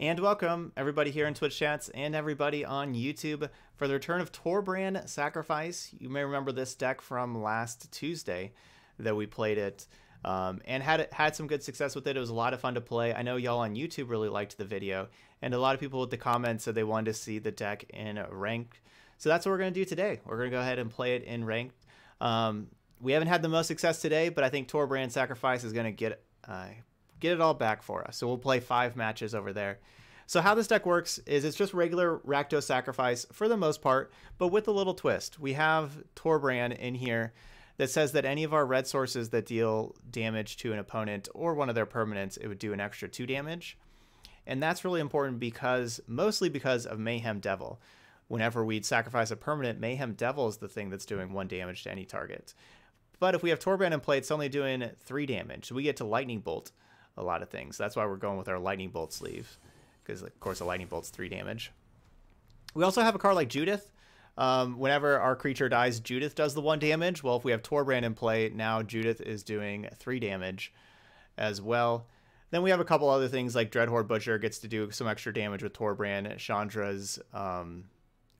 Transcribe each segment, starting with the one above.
And welcome everybody here in Twitch chats and everybody on YouTube for the return of Torbran Sacrifice. You may remember this deck from last Tuesday that we played it and had some good success with it. It was a lot of fun to play. I know y'all on YouTube really liked the video, and a lot of people with the comments said they wanted to see the deck in ranked. So that's what we're going to do today. We're going to go ahead and play it in ranked. We haven't had the most success today, but I think Torbran Sacrifice is going to get it all back for us. So we'll play 5 matches over there. So how this deck works is it's just regular Rakdos Sacrifice for the most part, but with a little twist. We have Torbran in here that says that any of our red sources that deal damage to an opponent or one of their permanents, it would do an extra 2 damage. And that's really important because, mostly because of Mayhem Devil. Whenever we'd sacrifice a permanent, Mayhem Devil is the thing that's doing 1 damage to any target. But if we have Torbran in play, it's only doing 3 damage. So we get to Lightning Bolt a lot of things. That's why we're going with our Lightning Bolt sleeve, because of course a Lightning Bolt's 3 damage. We also have a card like Judith. Whenever our creature dies, Judith does the 1 damage. Well, if we have Torbran in play, now Judith is doing 3 damage as well. Then we have a couple other things like Dreadhorde Butcher gets to do some extra damage with Torbran. Chandra's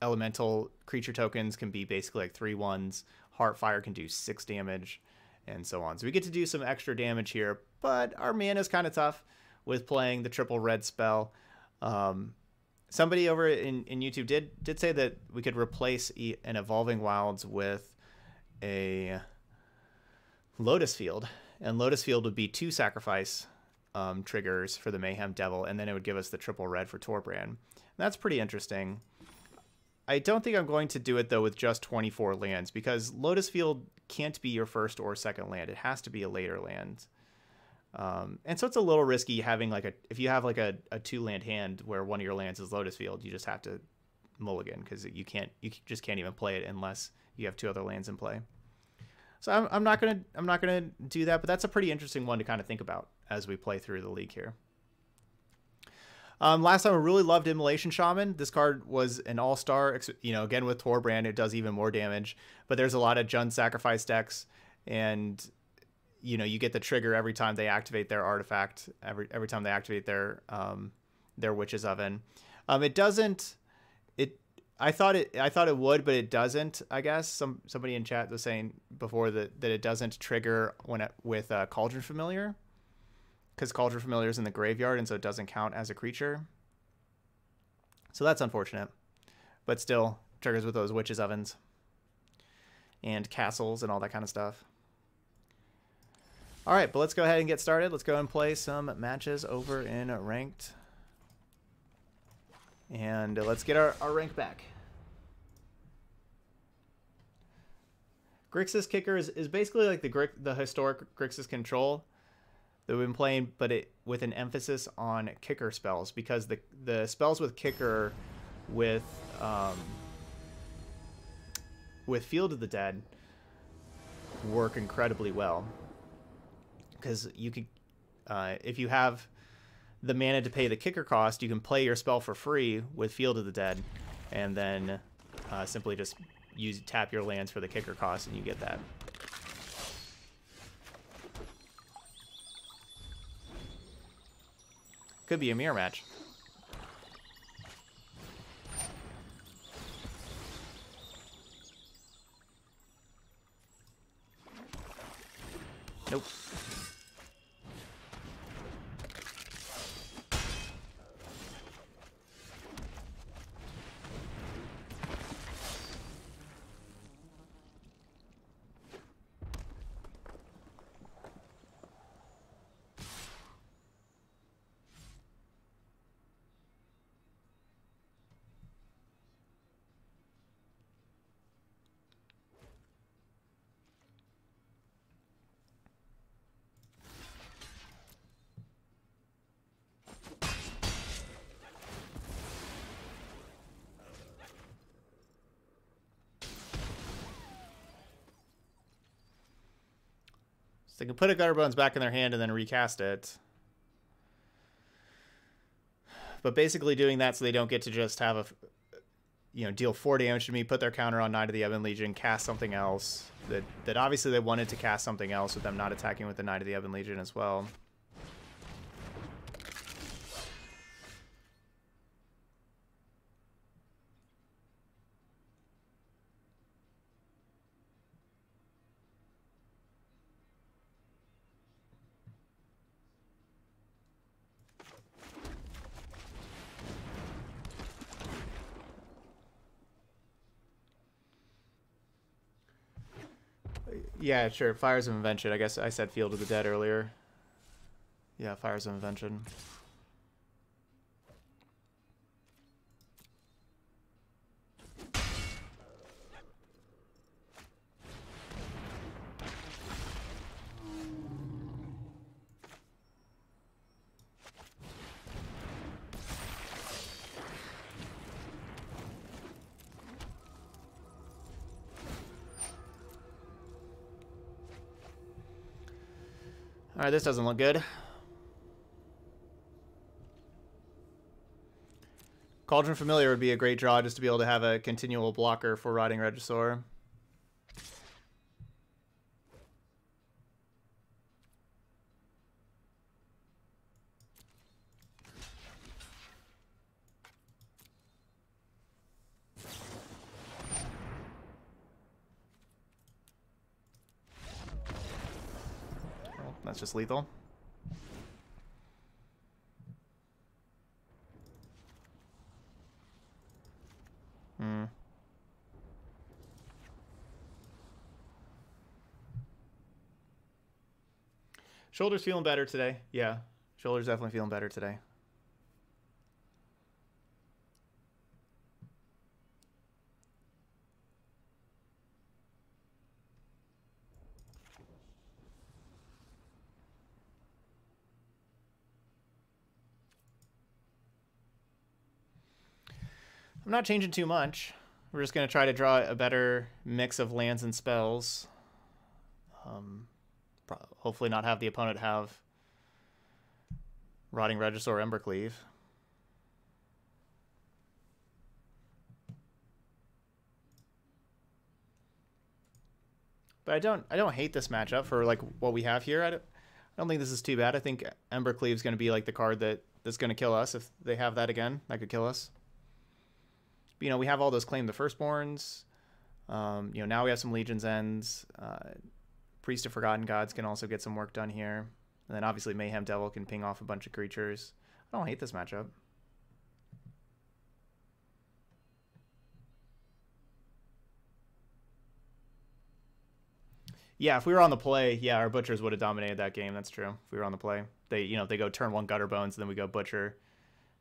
elemental creature tokens can be basically like 3/1s. Heartfire can do 6 damage, and so on. So we get to do some extra damage here, but our mana is kind of tough with playing the triple red spell. Somebody over in YouTube did say that we could replace an Evolving Wilds with a Lotus Field, and Lotus Field would be 2 sacrifice triggers for the Mayhem Devil, and then it would give us the triple red for Torbran. And that's pretty interesting. I don't think I'm going to do it, though, with just 24 lands, because Lotus Field can't be your first or second land. It has to be a later land. And so it's a little risky having, like, if you have, like, a 2-land hand where one of your lands is Lotus Field, you just have to mulligan, because you just can't even play it unless you have 2 other lands in play. So I'm not gonna do that, but that's a pretty interesting one to kind of think about as we play through the league here. Last time I really loved Immolation Shaman. This card was an all-star. You know, again with Torbran, it does even more damage. But there's a lot of Jund Sacrifice decks, and you know you get the trigger every time they activate their artifact, every time they activate their Witch's Oven. It doesn't. I thought it would, but it doesn't. I guess somebody in chat was saying before that it doesn't trigger with Cauldron Familiar, because Cauldron Familiar is in the graveyard, and so it doesn't count as a creature. So that's unfortunate. But still, triggers with those Witches' Ovens and castles and all that kind of stuff. All right, but let's go ahead and get started. Let's go and play some matches over in Ranked. And let's get our rank back. Grixis Kicker is basically like the historic Grixis Control that we've been playing, but with an emphasis on kicker spells, because the spells with kicker with Field of the Dead work incredibly well, because you could if you have the mana to pay the kicker cost, you can play your spell for free with Field of the Dead, and then simply just tap your lands for the kicker cost, and you get that. Could be a mirror match. Nope. They can put a Gutter Bones back in their hand and then recast it. But basically doing that so they don't get to just have deal 4 damage to me, put their counter on Knight of the Ebon Legion, cast something else. That obviously they wanted to cast something else with them not attacking with the Knight of the Ebon Legion as well. Yeah, sure. Fires of Invention. I guess I said Field of the Dead earlier. Yeah, Fires of Invention. Alright, this doesn't look good. Cauldron Familiar would be a great draw just to be able to have a continual blocker for Rotting Regisaur. Just lethal. Hmm. Shoulders feeling better today. Yeah, shoulders definitely feeling better today. I'm not changing too much. We're just going to try to draw a better mix of lands and spells. Hopefully not have the opponent have Rotting Regisaur, Embercleave. But I don't hate this matchup for like what we have here. I don't think this is too bad. I think Embercleave is going to be like the card that's going to kill us. If they have that again, that could kill us. You know, we have all those Claim the Firstborns. You know, now we have some Legion's Ends. Priest of Forgotten Gods can also get some work done here. And then obviously Mayhem Devil can ping off a bunch of creatures. I don't hate this matchup. Yeah, if we were on the play, yeah, our Butchers would have dominated that game. That's true. If we were on the play. They, you know, they go turn one Gutter Bones, and then we go Butcher,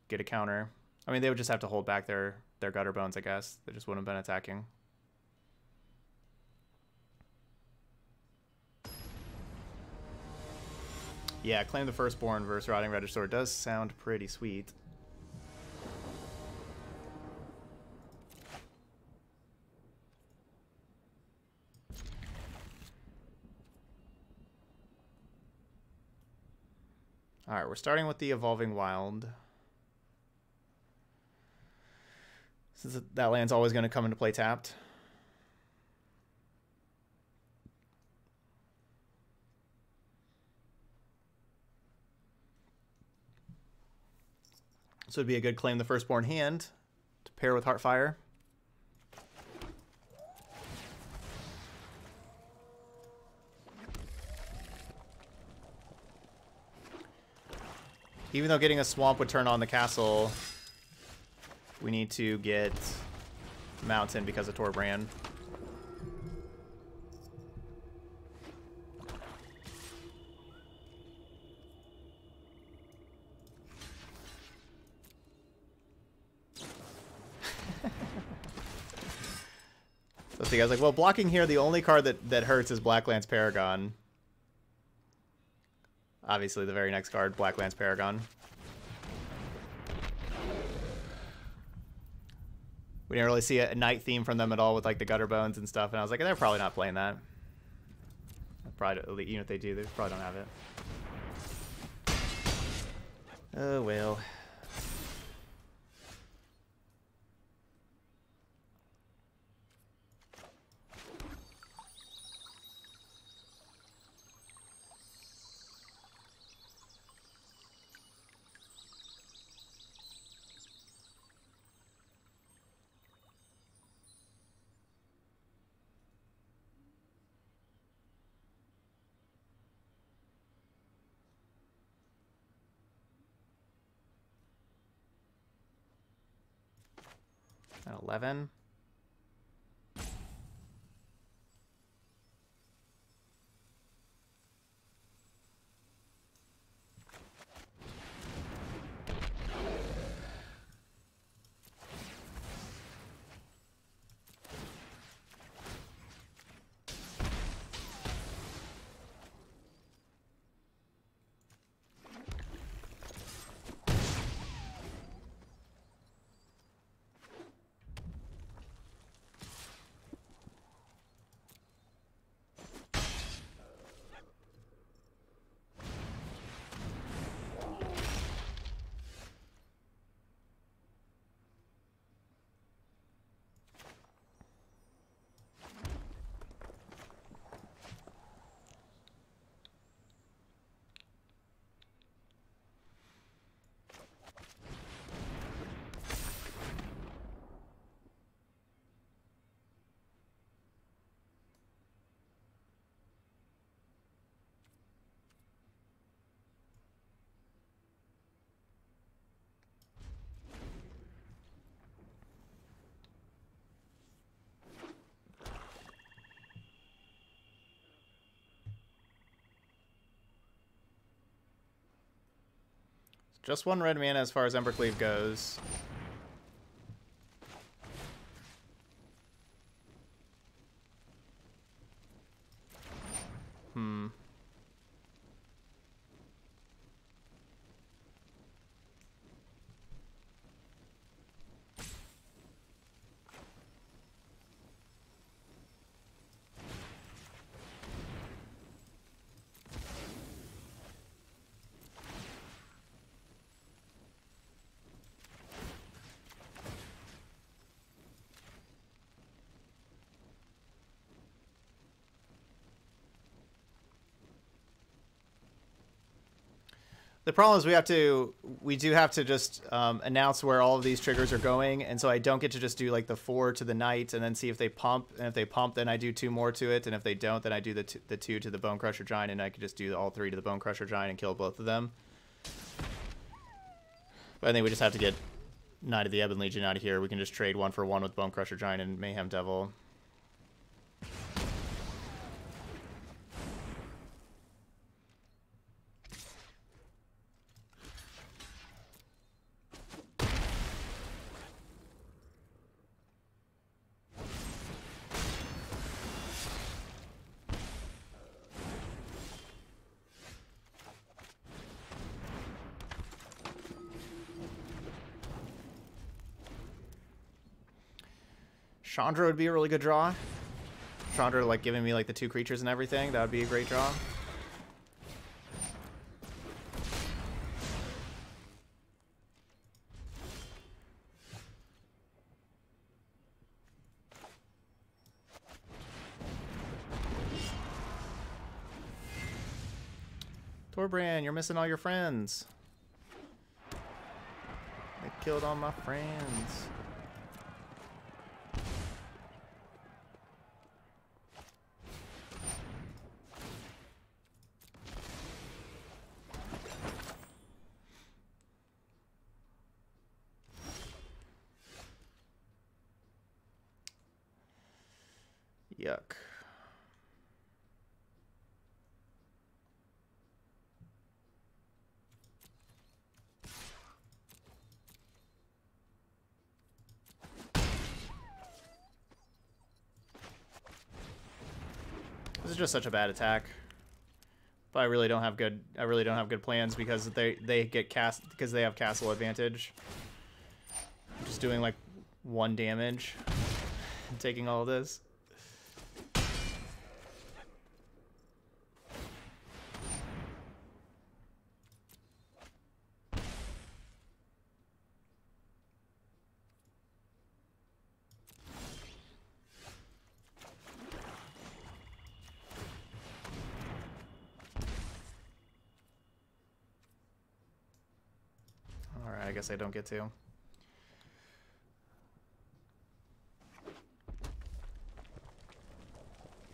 get a counter. I mean, they would just have to hold back their Gutter Bones, I guess. They just wouldn't have been attacking. Yeah, Claim the Firstborn versus Rotting Regisaur does sound pretty sweet. Alright, we're starting with the Evolving Wild. Since that land's always going to come into play tapped. So it'd be a good Claim the Firstborn hand to pair with Heartfire. Even though getting a swamp would turn on the castle, we need to get Mountain because of Torbran. Let's see, I was like, well, blocking here, the only card that hurts is Black Lance Paragon. Obviously, the very next card, Black Lance Paragon. We didn't really see a night theme from them at all with like the Gutter Bones and stuff, and I was like, they're probably not playing that. Probably, even if they do, they probably don't have it. Oh well. At 11. Just one red mana as far as Embercleave goes. The problem is we do have to just announce where all of these triggers are going, and so I don't get to just do like the 4 to the knight and then see if they pump, and if they pump then I do 2 more to it, and if they don't then I do the 2 to the Bonecrusher Giant, and I could just do all 3 to the Bonecrusher Giant and kill both of them. But I think we just have to get Knight of the Ebon Legion out of here. We can just trade 1 for 1 with Bonecrusher Giant and Mayhem Devil. Chandra would be a really good draw. Chandra, like, giving me, like, the 2 creatures and everything. That would be a great draw. Torbran, you're missing all your friends. I killed all my friends. Yuck. This is just such a bad attack. But I really don't have good plans because they get cast because they have castle advantage. I'm just doing like 1 damage and taking all of this. I guess I don't get to. Yeah,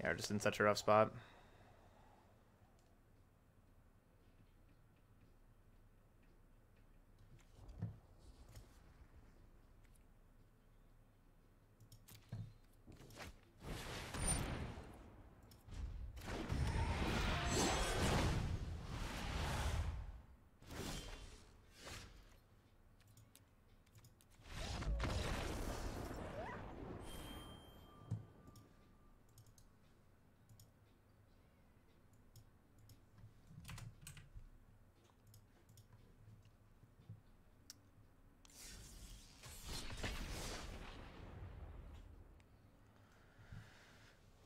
we're just in such a rough spot.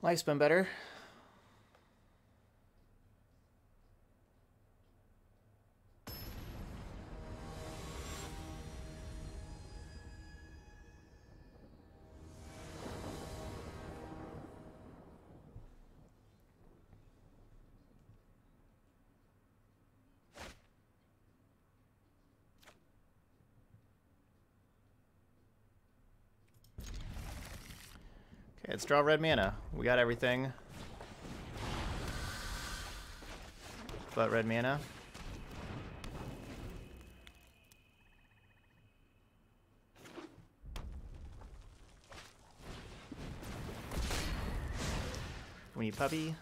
Life's been better. Let's draw red mana. We got everything but red mana. We need puppy.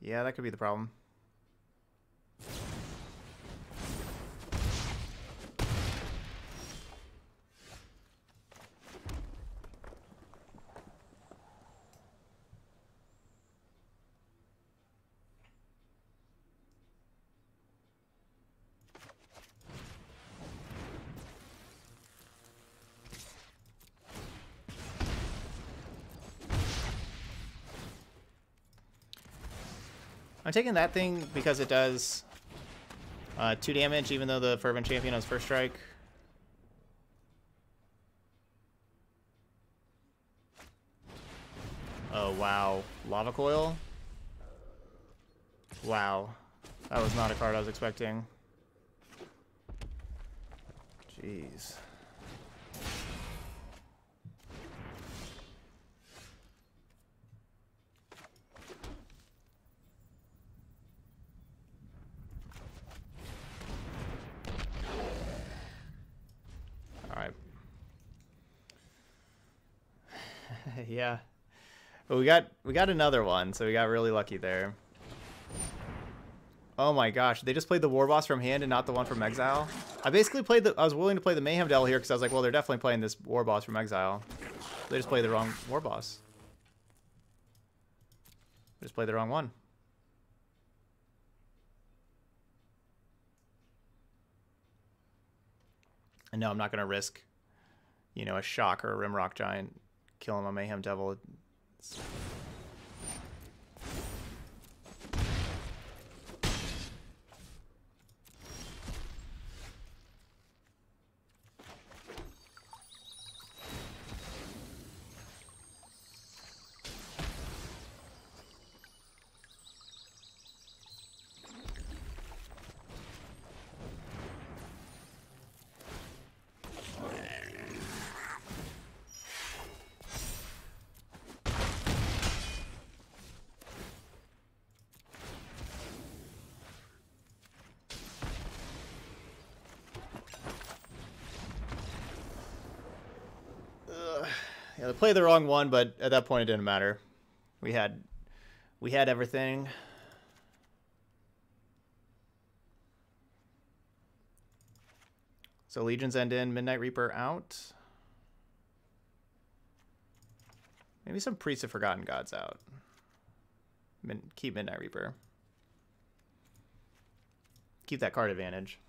Yep. Yeah, that could be the problem. I'm taking that thing because it does 2 damage, even though the Fervent Champion has first strike. Oh, wow. Lava Coil? Wow. That was not a card I was expecting. Jeez. Yeah, but we got another one, so we got really lucky there. Oh my gosh, they just played the Warboss from hand and not the one from exile. I basically played the. I was willing to play the Mayhem Devil here because I was like, well, they're definitely playing this Warboss from exile. They just played the wrong Warboss. They just played the wrong one. And no, I'm not gonna risk, you know, a Shock or a Rimrock Giant. Killing my Mayhem Devil. It's... Yeah, they played the wrong one, but at that point it didn't matter. We had everything. So Legion's End in, Midnight Reaper out. Maybe some Priest of Forgotten Gods out. Keep Midnight Reaper. Keep that card advantage.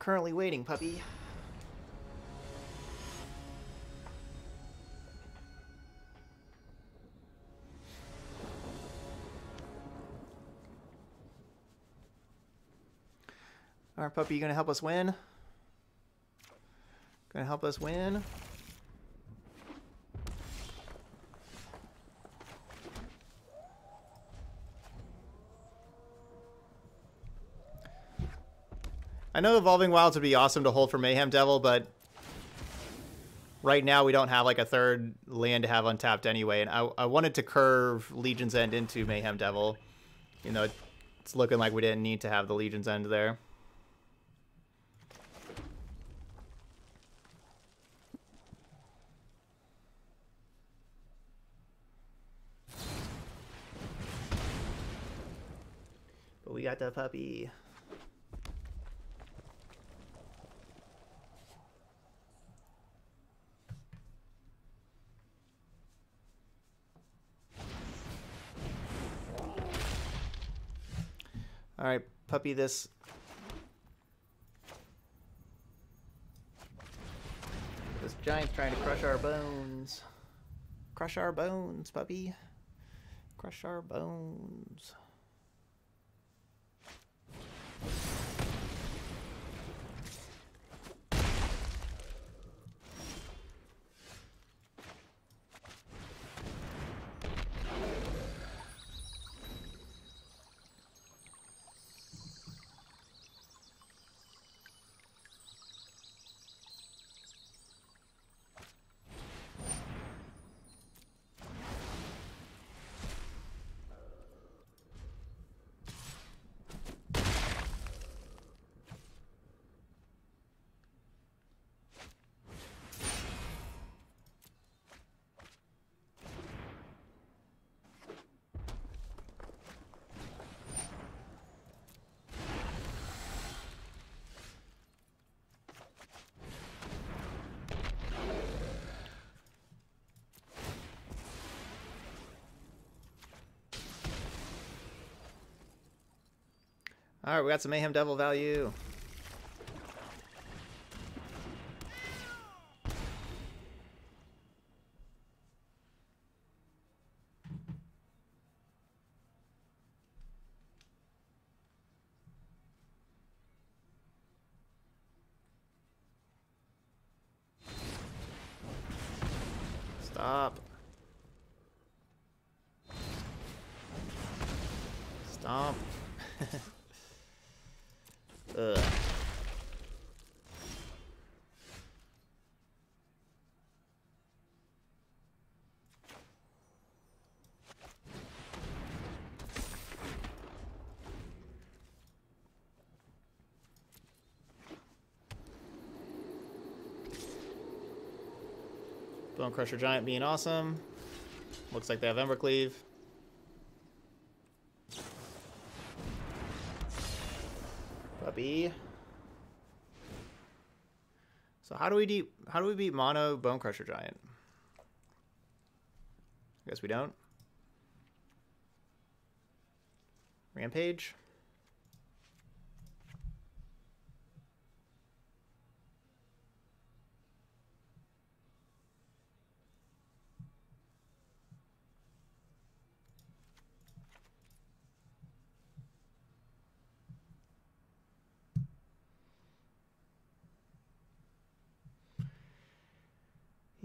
Currently waiting, puppy. All right, puppy, you gonna help us win? Gonna help us win? I know Evolving Wilds would be awesome to hold for Mayhem Devil, but right now we don't have like a third land to have untapped anyway, and I wanted to curve Legion's End into Mayhem Devil. You know, it's looking like we didn't need to have the Legion's End there. But we got the puppy. All right, puppy, this. This giant's trying to crush our bones. Crush our bones, puppy. Crush our bones. All right, we got some Mayhem Devil value. Stop. Stomp. Ugh. Bonecrusher Giant being awesome. Looks like they have Embercleave. Puppy. So how do we beat mono Bonecrusher Giant? I guess we don't. Rampage.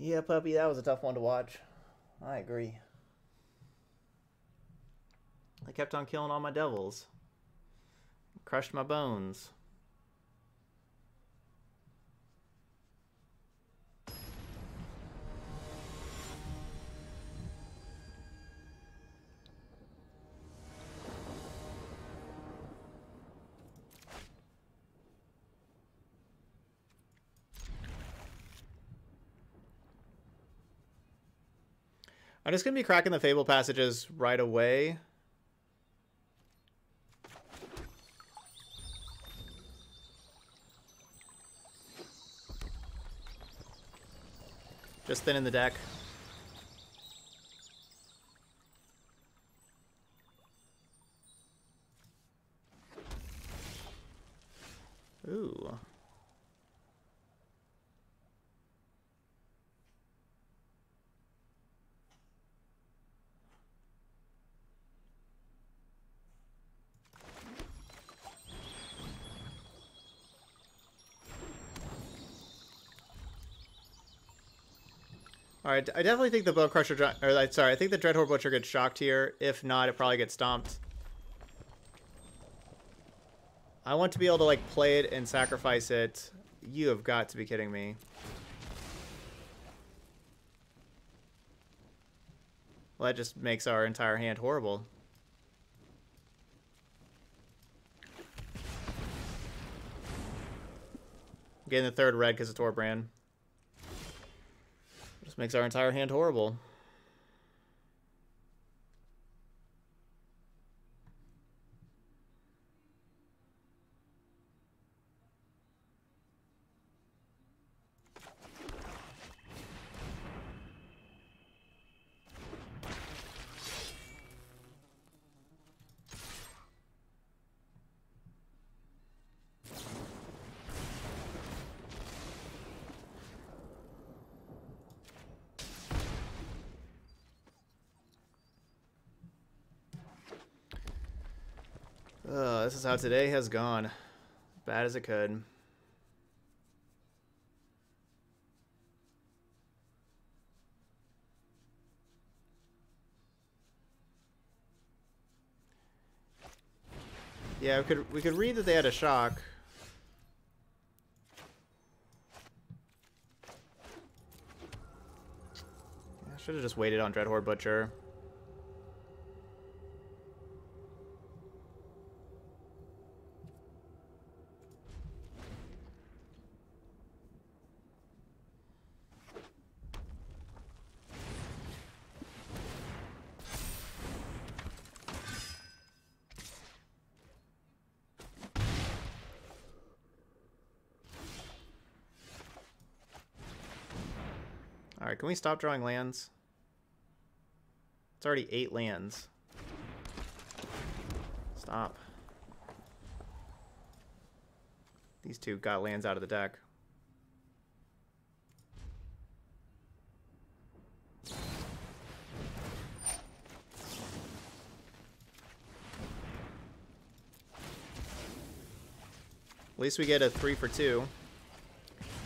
Yeah, puppy, that was a tough one to watch. I agree. I kept on killing all my devils. Crushed my bones. I'm just going to be cracking the Fable passages right away. Just thinning the deck. Ooh. All right, I definitely think the Bonecrusher, or sorry, I think the Dreadhorde Butcher gets shocked here. If not, it probably gets stomped. I want to be able to like play it and sacrifice it. You have got to be kidding me. Well, that just makes our entire hand horrible. I'm getting the third red because of Torbran. Makes our entire hand horrible. This is how today has gone. Bad as it could. Yeah, we could read that they had a shock. I should have just waited on Dreadhorde Butcher. All right, can we stop drawing lands? It's already 8 lands. Stop. These two got lands out of the deck. At least we get a 3 for 2.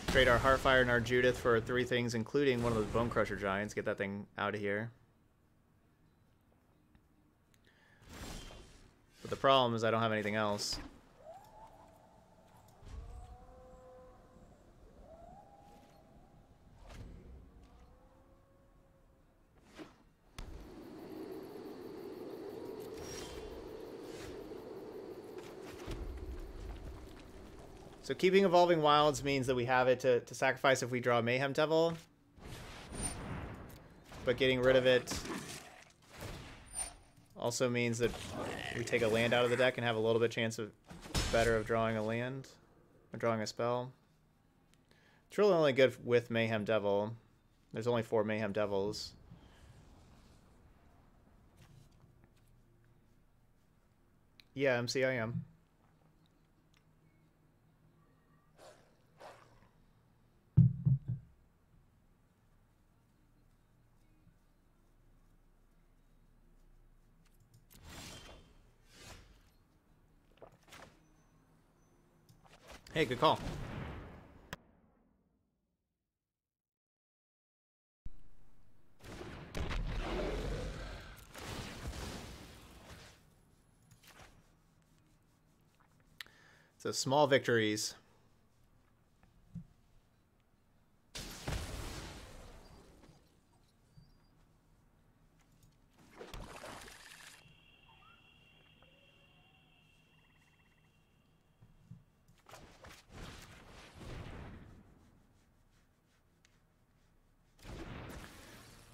Trade our Heartfire and our Judith for 3 things, including one of those Bonecrusher Giants. Get that thing out of here. But the problem is I don't have anything else. So keeping Evolving Wilds means that we have it to sacrifice if we draw Mayhem Devil. But getting rid of it also means that we take a land out of the deck and have a little bit chance of better of drawing a land or drawing a spell. It's really only good with Mayhem Devil. There's only 4 Mayhem Devils. Yeah, MC I am. Hey, good call. So small victories.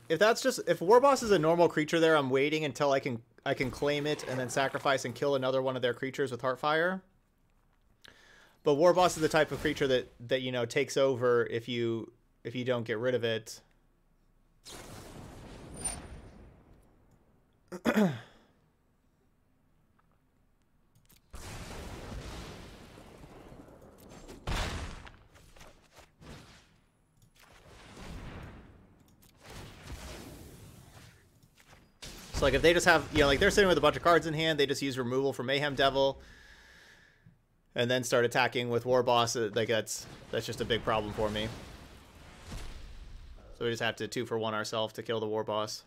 If that's just, if Warboss is a normal creature there, I'm waiting until I can claim it and then sacrifice and kill another one of their creatures with Heartfire. But Warboss is the type of creature that you know takes over if you don't get rid of it. So like if they just have, you know, like they're sitting with a bunch of cards in hand, they just use removal for Mayhem Devil and then start attacking with Warboss. Like that's just a big problem for me. So we just have to 2-for-1 ourselves to kill the Warboss.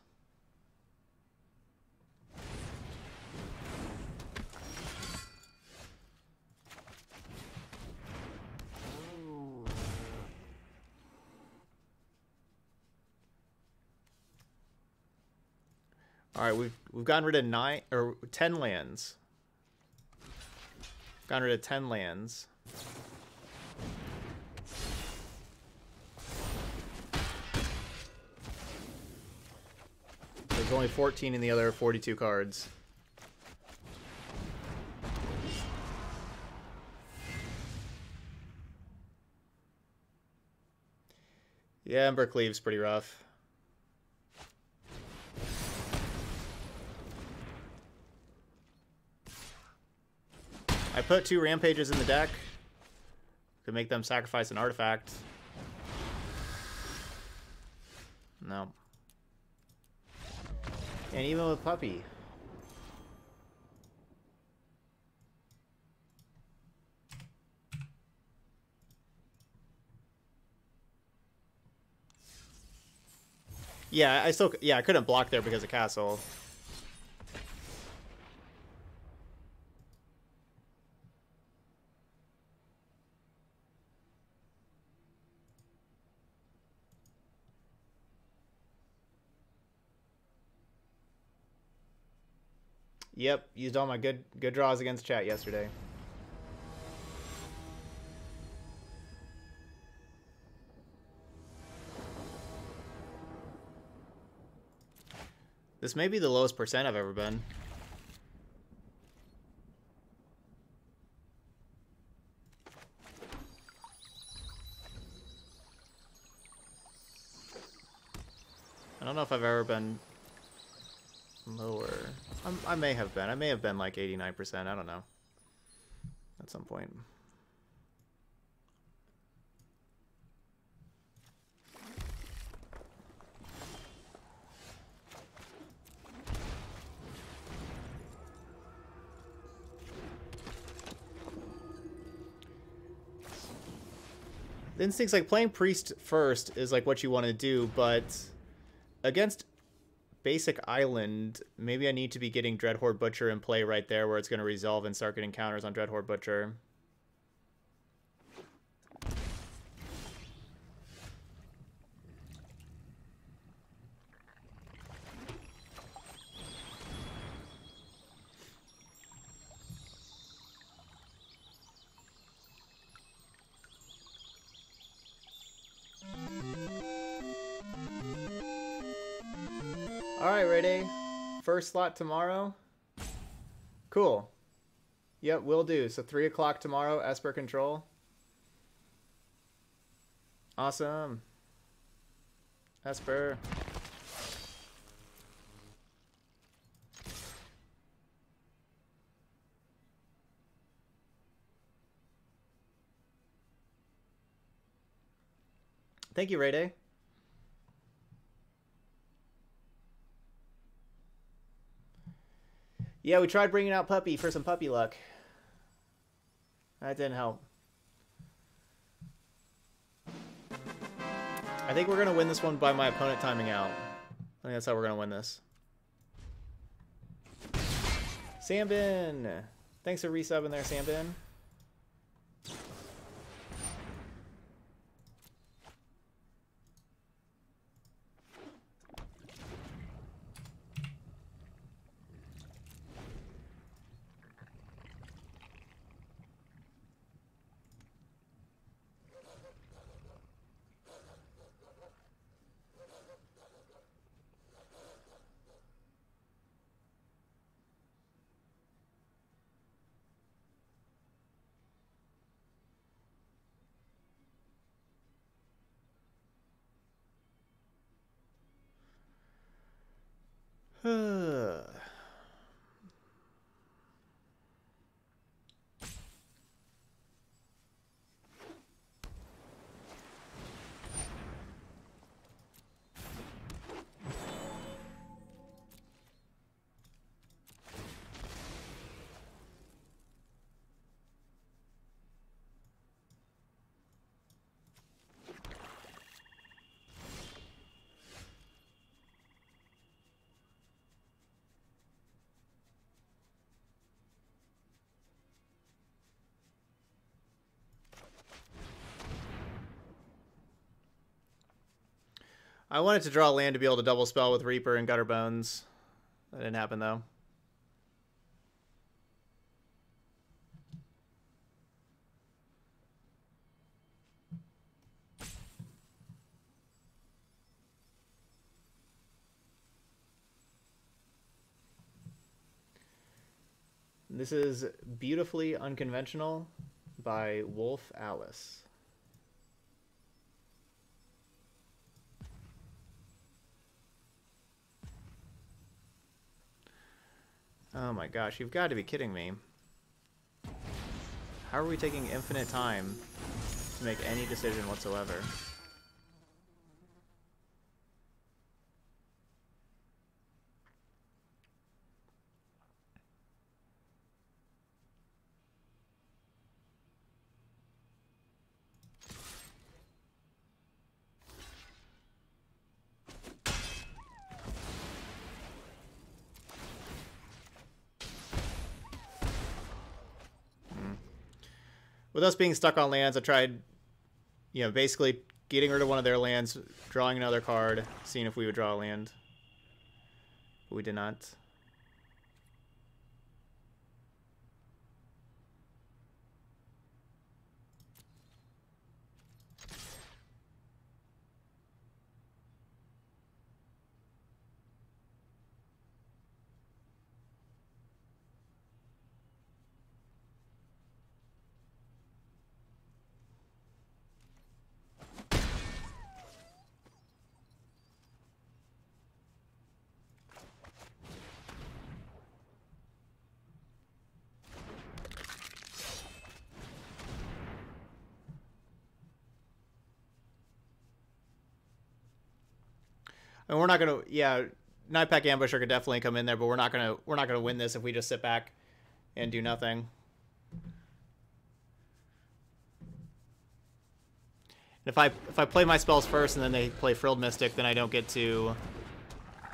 All right, we've gotten rid of 9 or 10 lands. Gotten rid of 10 lands. There's only 14 in the other 42 cards. Yeah, Embercleave's pretty rough. I put 2 Rampages in the deck. Could make them sacrifice an artifact. No. And even with Puppy. Yeah, I couldn't block there because of Castle. Yep, used all my good draws against chat yesterday. This may be the lowest percent I've ever been. I don't know if I've ever been lower. I may have been. I may have been like 89%. I don't know. At some point. The instinct's like playing Priest first is like what you want to do, but against basic Island, maybe I need to be getting Dreadhorde Butcher in play right there where it's going to resolve and start getting counters on Dreadhorde Butcher. Alright, Ray Day. First slot tomorrow. Cool. Yep, will do. So 3 o'clock tomorrow, Esper Control. Awesome. Esper. Thank you, Ray Day. Yeah, we tried bringing out Puppy for some puppy luck. That didn't help. I think we're going to win this one by my opponent timing out. I think that's how we're going to win this. Sambin! Thanks for resubbing there, Sambin. I wanted to draw land to be able to double spell with Reaper and Gutter Bones. That didn't happen, though. This is Beautifully Unconventional by Wolf Alice. Oh my gosh, you've got to be kidding me. How are we taking infinite time to make any decision whatsoever? With us being stuck on lands, I tried, you know, basically getting rid of one of their lands, drawing another card, seeing if we would draw a land. But we did not. And we're not gonna, yeah. Nightpack Ambusher could definitely come in there, but we're not gonna win this if we just sit back and do nothing. And if I play my spells first and then they play Frilled Mystic, then I don't get to, you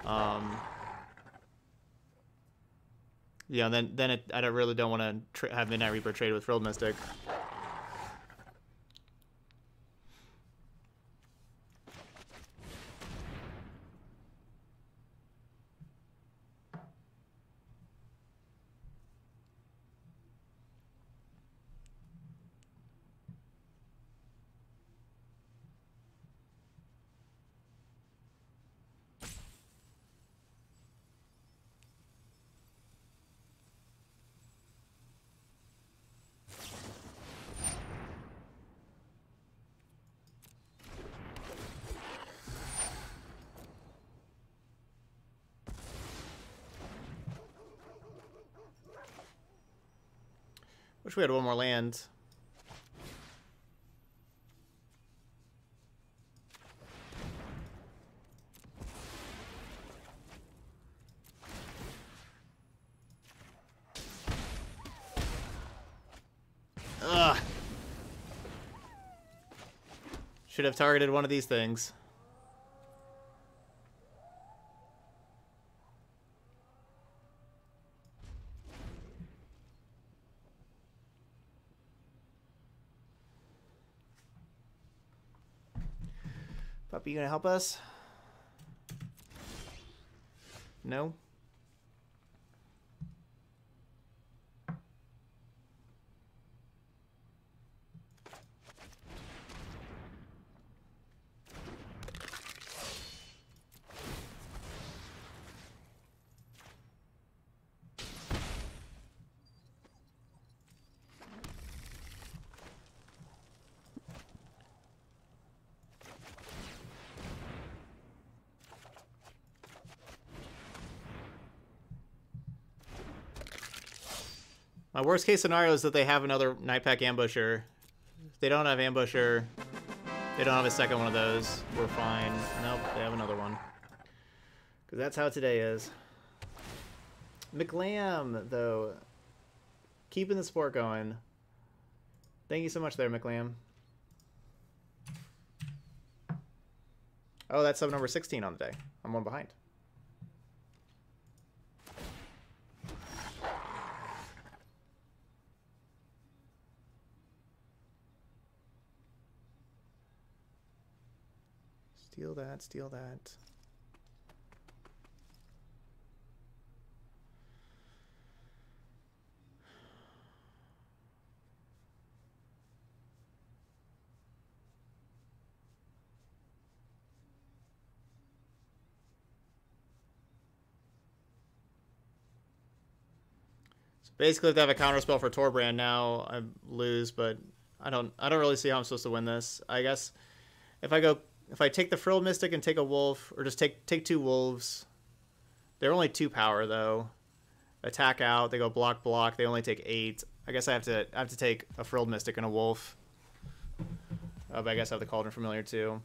know, I really don't want to have Midnight Reaper trade with Frilled Mystic. Wish we had one more land. Ugh. Should have targeted one of these things. You gonna help us? No? My worst case scenario is that they have another Nightpack Ambusher. If they don't have Ambusher, they don't have a second one of those, we're fine. Nope, they have another one. Because that's how today is. McLam, though, keeping the sport going. Thank you so much there, McLam. Oh, that's sub number 16 on the day. I'm one behind. Steal that, steal that. So basically if they have a counterspell for Torbran now, I lose, but I don't really see how I'm supposed to win this. I guess if I go take the Frilled Mystic and take a wolf, or just take two wolves. They're only 2 power though. Attack out, they go block block, they only take 8. I guess I have to take a Frilled Mystic and a wolf. Oh, but I guess I have the Cauldron Familiar too.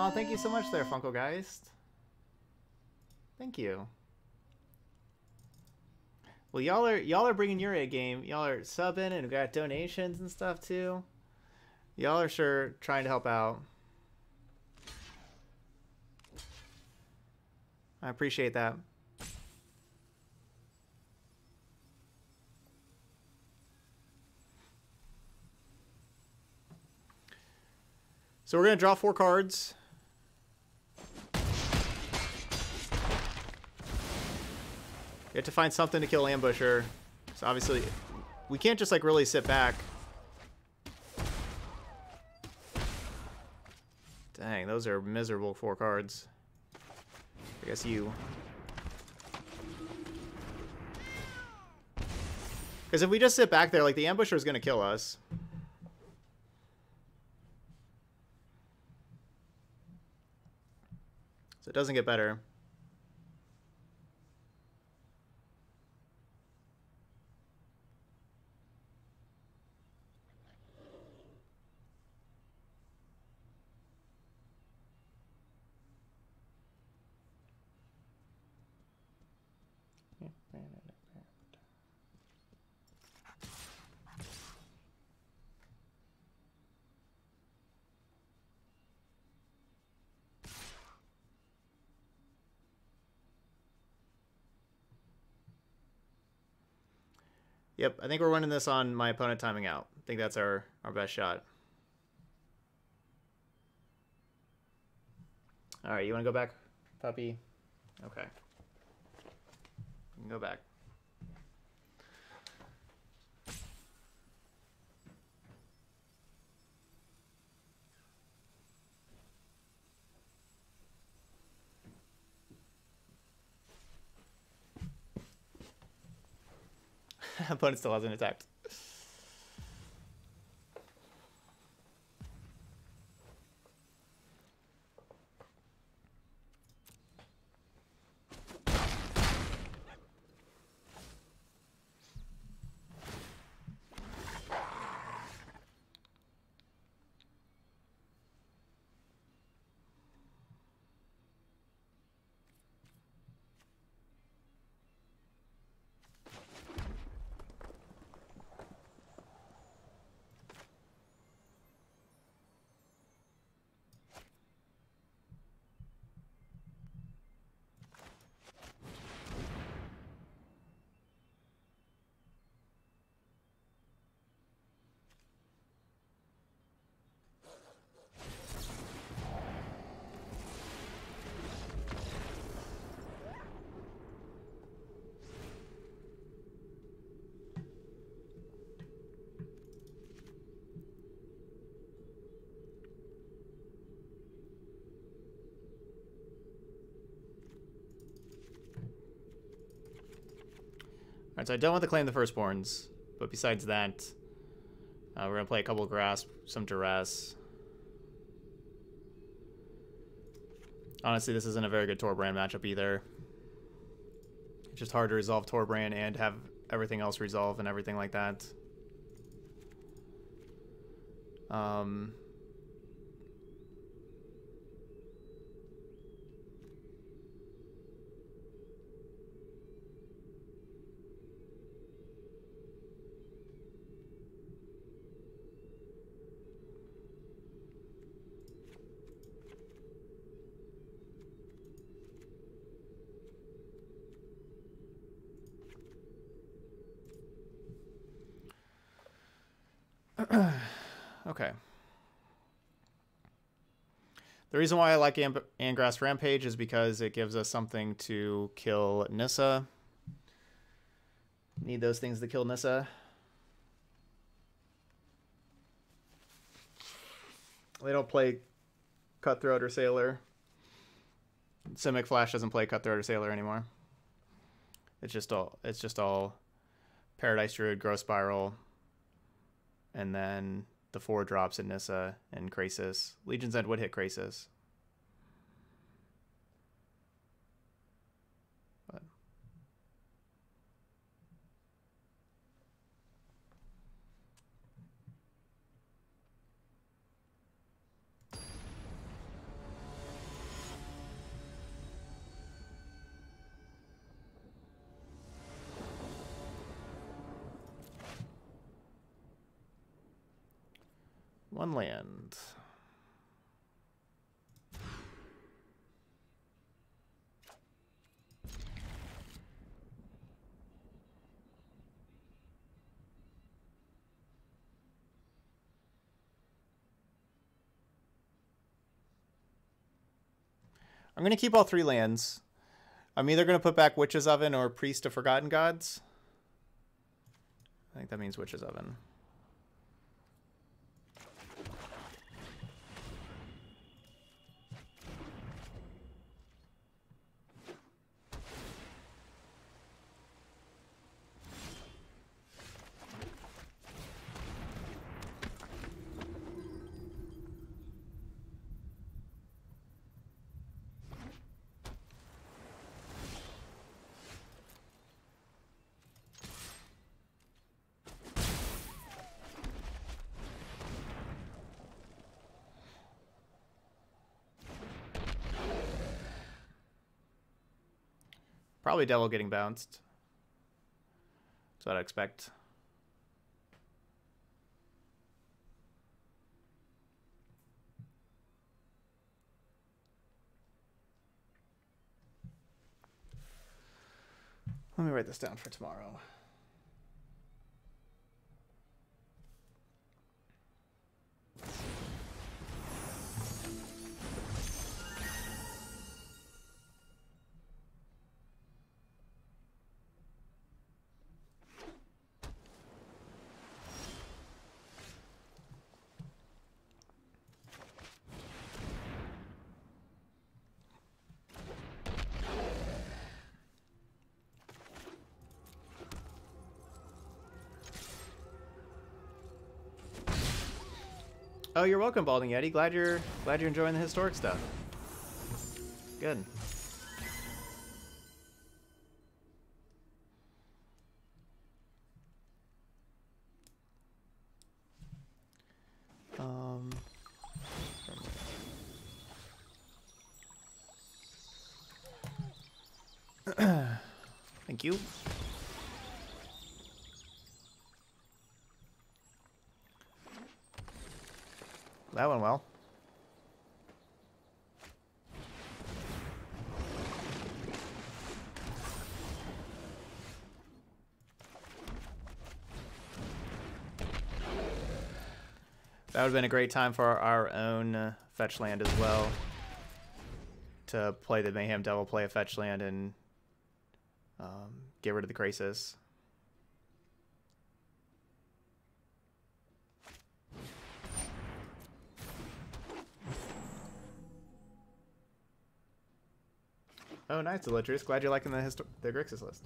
Oh, thank you so much there, Funkelgeist. Thank you. Well, y'all are bringing your A game. Y'all are subbing and we got donations and stuff too. Y'all are sure trying to help out. I appreciate that. So we're going to draw 4 cards. We have to find something to kill Ambusher. So obviously, we can't just like really sit back. Dang, those are miserable 4 cards. I guess you. Because if we just sit back there, like the Ambusher is going to kill us. So it doesn't get better. Yep, I think we're running this on my opponent timing out. I think that's our best shot. All right, you want to go back, puppy? Okay. You can go back. Opponent still hasn't attacked. Alright, so I don't want to claim the Firstborns, but besides that, we're going to play a couple of Grasp, some Duress. Honestly, this isn't a very good Torbran matchup either. It's just hard to resolve Torbran and have everything else resolve and everything like that. Okay. The reason why I like Angrass Rampage is because it gives us something to kill Nissa. Need those things to kill Nissa. They don't play Cutthroat or Sailor. Simic Flash doesn't play Cutthroat or Sailor anymore. It's just all Paradise Druid, Growth Spiral, and then the 4 drops in Nissa and Krasis. Legion's End would hit Krasis. But. One land. I'm going to keep all three lands. I'm either going to put back Witch's Oven or Priest of Forgotten Gods. I think that means Witch's Oven. Probably Devil getting bounced. That's what I expect. Let me write this down for tomorrow. Oh, you're welcome, Balding Yeti. Glad you're enjoying the historic stuff. Good. Thank you. That went well. That would have been a great time for our own fetch land as well. To play the Mayhem Devil, play a fetch land, and get rid of the Krasis. Oh, nice, Delutrious. Glad you're liking the Grixis list.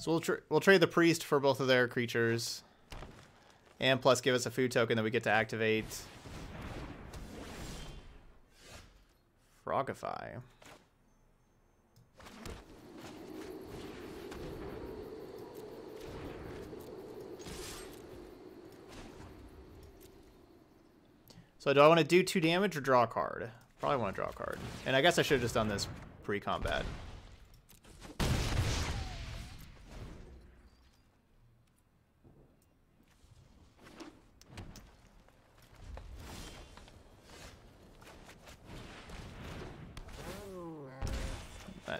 So we'll trade the priest for both of their creatures, and plus give us a food token that we get to activate. Frogify. So do I want to do 2 damage or draw a card? Probably want to draw a card. And I guess I should have just done this pre-combat.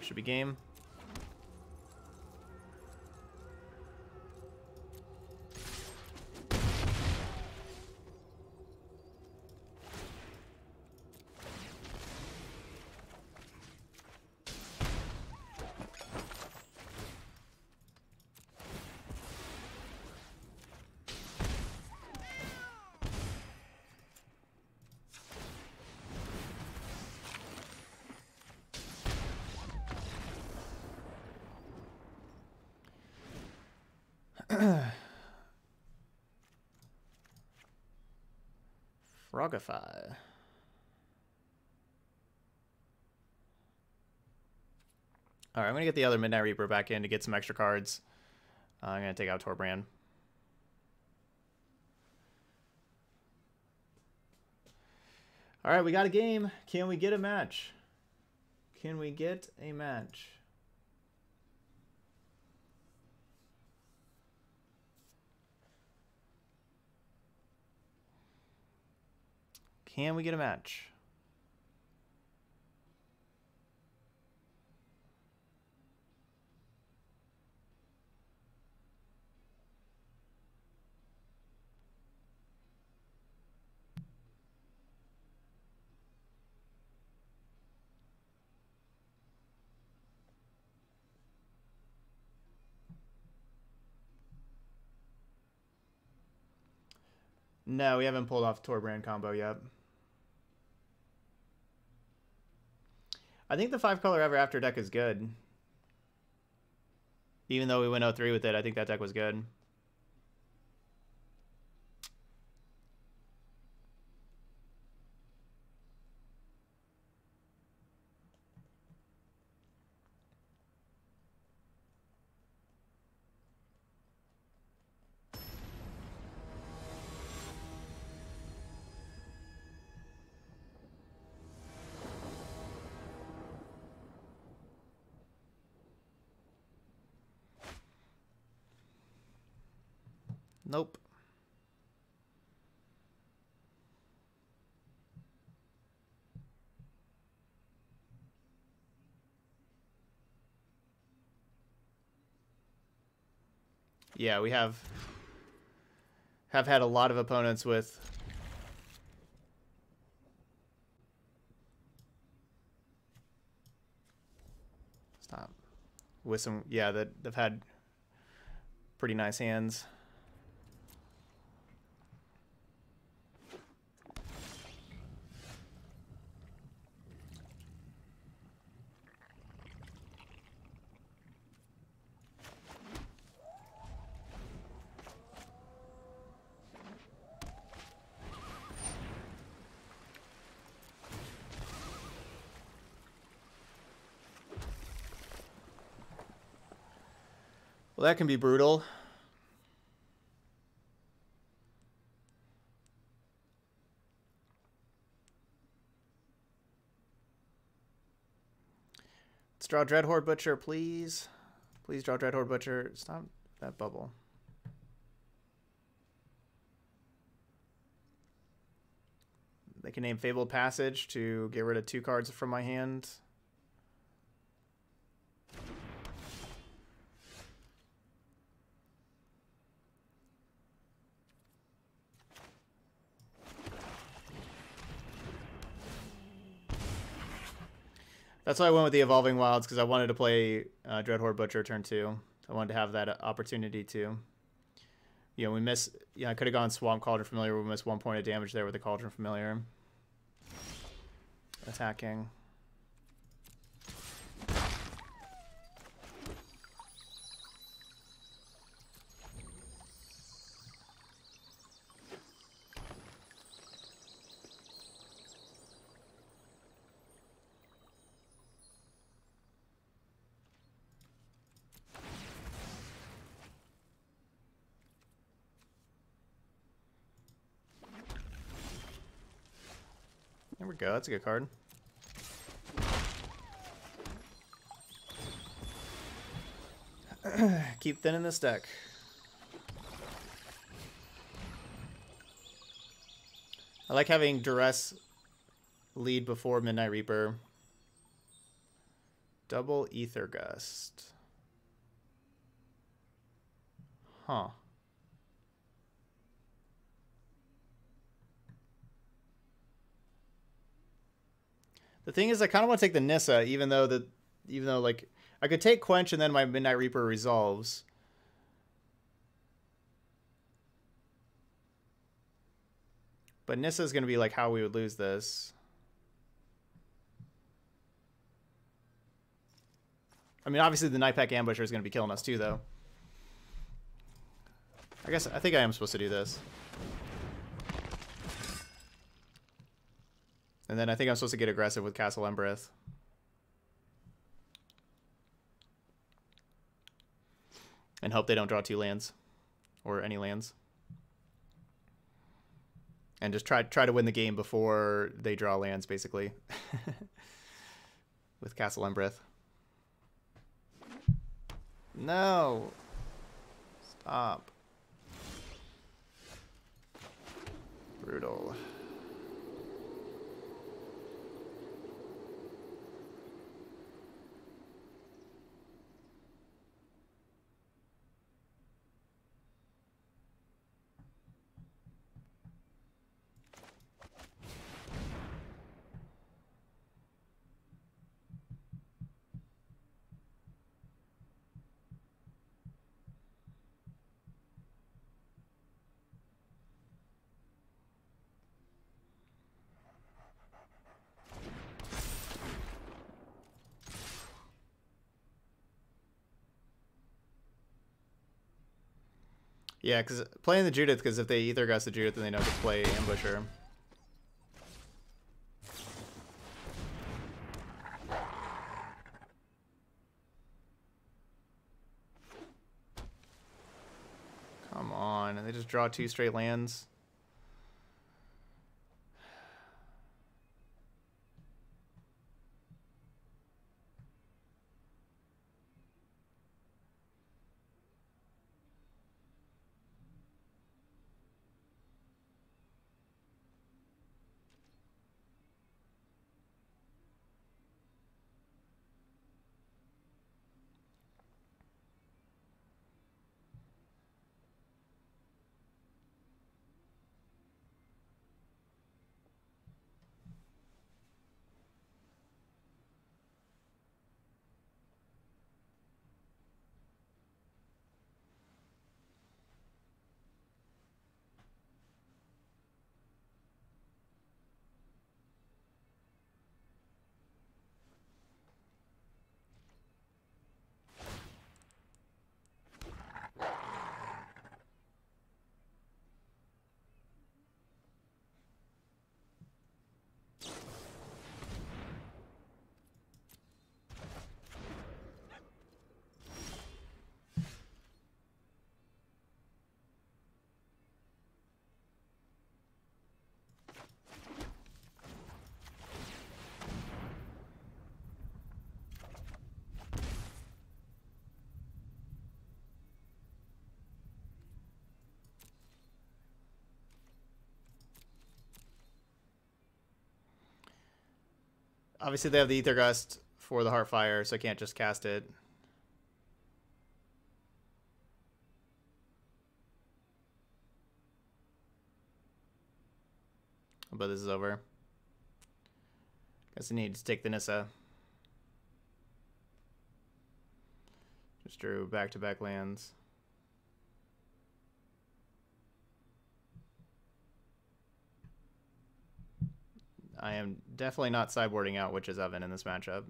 Should be game. Frogify. Alright, I'm going to get the other Midnight Reaper back in to get some extra cards. I'm going to take out Torbran. Alright, we got a game. Can we get a match? Can we get a match? Can we get a match? No, we haven't pulled off Torbran combo yet. I think the 5-color Ever After deck is good. Even though we went 0-3 with it, I think that deck was good. Nope. Yeah, we have had a lot of opponents with stop. With some, yeah, that they've had pretty nice hands. Well, that can be brutal. Let's draw Dreadhorde Butcher, please. Please draw Dreadhorde Butcher. Stop that bubble. They can name Fabled Passage to get rid of 2 cards from my hand. That's why I went with the Evolving Wilds, because I wanted to play Dreadhorde Butcher turn 2. I wanted to have that opportunity to, you know, we miss. Yeah, I could have gone Swamp Cauldron Familiar. We missed 1 point of damage there with the Cauldron Familiar. Attacking. Go, that's a good card. Keep thinning this deck. I like having Duress lead before Midnight Reaper. Double Aether Gust. Huh. The thing is, I kind of want to take the Nissa, even though like I could take Quench and then my Midnight Reaper resolves. But Nissa is going to be like how we would lose this. I mean, obviously the Nightpack Ambusher is going to be killing us too, though. I guess I think I am supposed to do this. And then I think I'm supposed to get aggressive with Castle Embereth. and hope they don't draw two lands or any lands. And just try to win the game before they draw lands, basically, with Castle Embereth. No! Stop. Brutal. Yeah, because playing the Judith, because if they Aether Gust the Judith, then they know to play Ambusher. Come on, and they just draw two straight lands. Obviously, they have the Aether Gust for the Heartfire, so I can't just cast it. But this is over. Guess I need to take the Nissa. Just drew back-to-back lands. I am definitely not sideboarding out Witch's Oven in this matchup.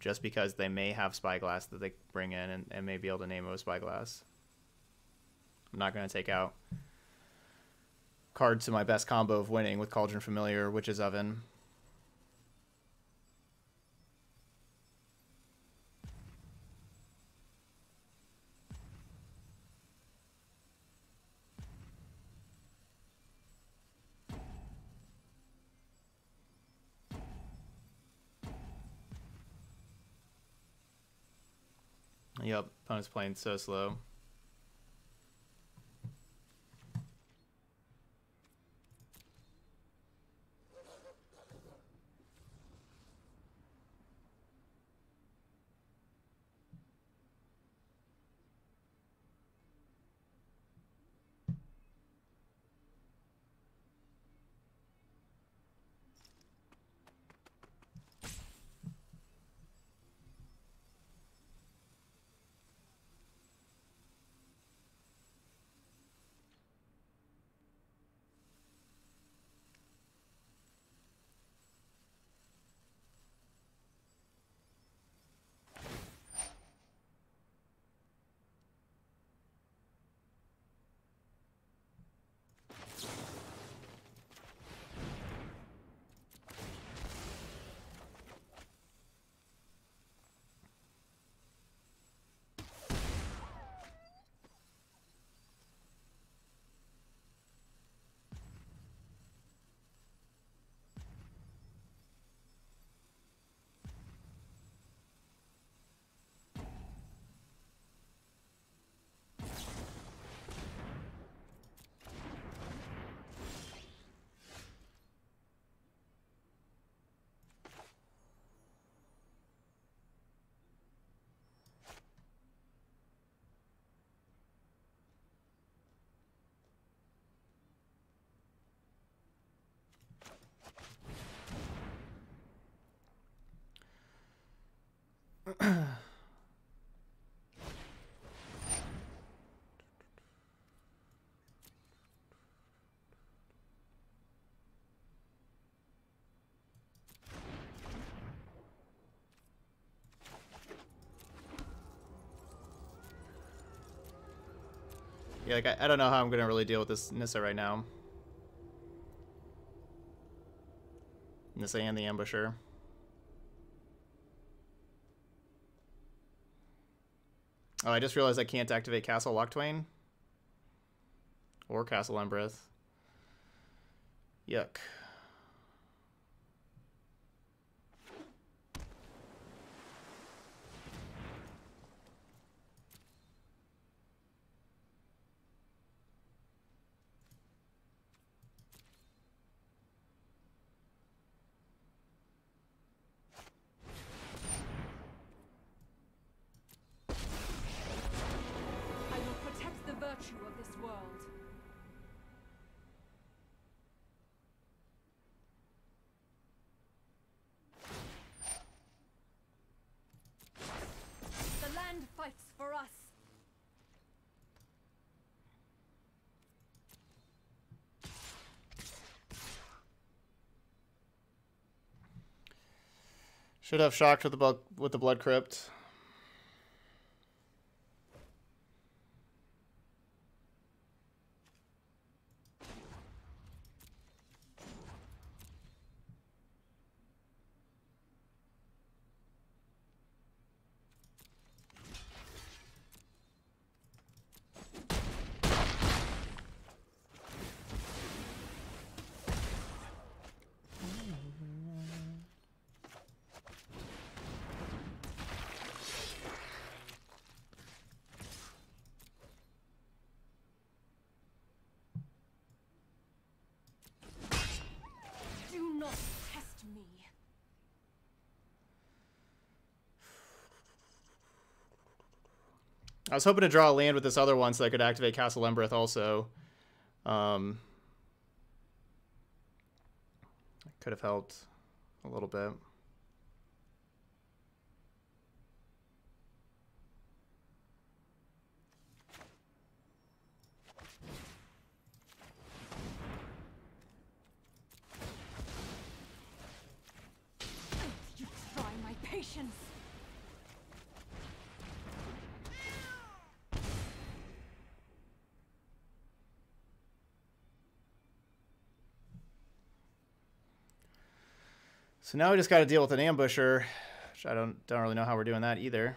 Just because they may have Spyglass that they bring in and may be able to name it with Spyglass. I'm not going to take out cards to my best combo of winning with Cauldron Familiar, Witch's Oven. Yep, opponent's playing so slow. Yeah, like, I don't know how I'm gonna really deal with this Nissa right now. Nissa and the Ambusher. Oh, I just realized I can't activate Castle Lockwain. Or Castle Embereth. Yuck. Should have shocked with the blood crypt. I was hoping to draw a land with this other one so I could activate Castle Embereth also. Could have helped a little bit. You try my patience. So now we just got to deal with an Ambusher, which I don't really know how we're doing that either.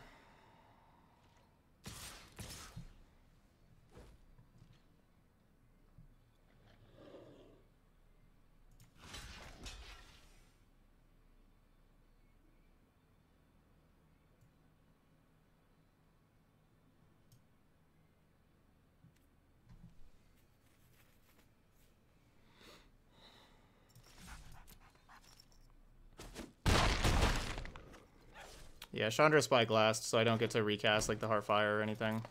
Yeah, Chandra spyglassed, so I don't get to recast like the Heartfire or anything.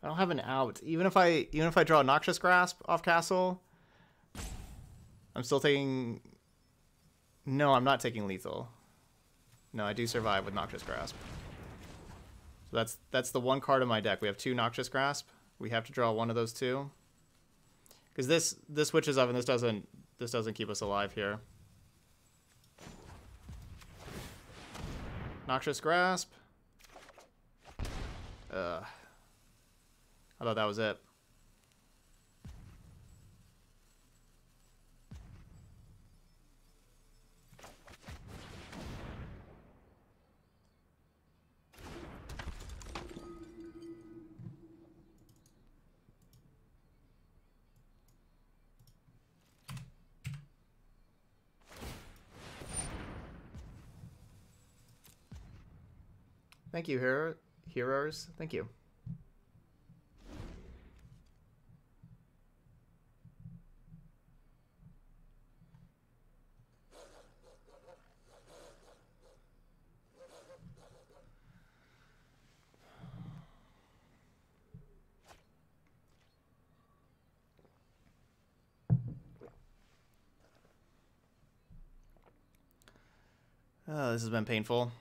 I don't have an out. Even if I draw a Noxious Grasp off Castle, I'm still taking... No, I'm not taking lethal. No, I do survive with Noxious Grasp. So that's the one card in my deck. We have two Noxious Grasp. We have to draw one of those two. Because this Witch's Oven, this doesn't keep us alive here. Noxious Grasp. I thought that was it. Thank you, heroes. Thank you. Oh, this has been painful.